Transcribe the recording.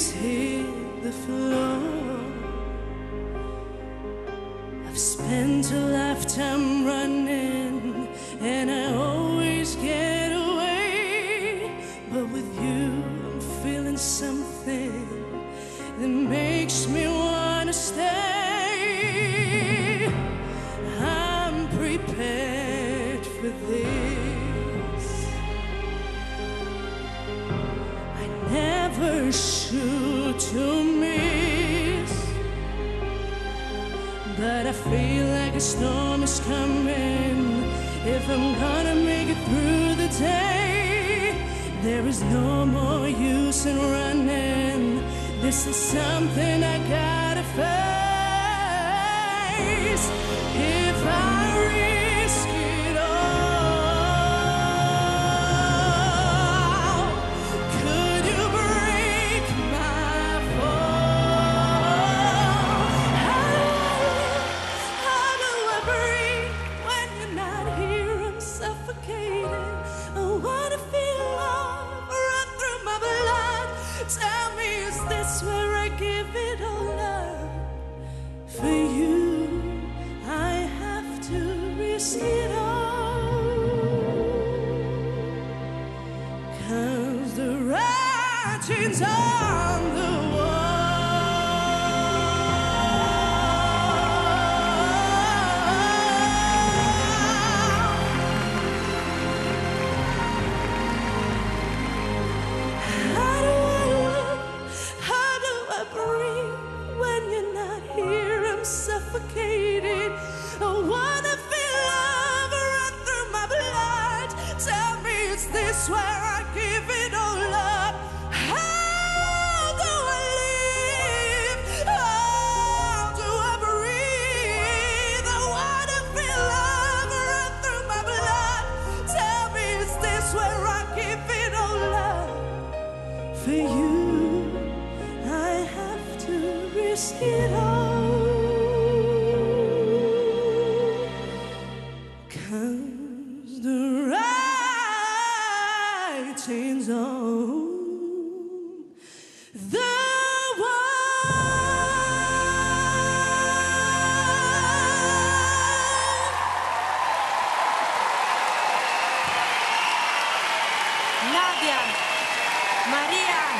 face hit the floor. I've spent a lifetime running, and I always get away. But with you, I'm feeling something that makes me wanna stay. I'm prepared for this. I never shoot to miss, but I feel like a storm is coming. If I'm gonna make it through the day, there is no more use in running. This is something I gotta face. If I risk it all, could you break my fall? How do I breathe when you're not here? I'm suffocating. I wanna feel love run through my blood. Tell me, is this where I give it all up? For you, I have to risk it all. 'Cause the writing's on the suffocated. I wanna feel love run through my blood. Tell me, is this where I give it all up? How do I live? How do I breathe? I wanna feel love run through my blood. Tell me, is this where I give it all up? For you, I have to risk it all. Writing's on the wall. Nadia María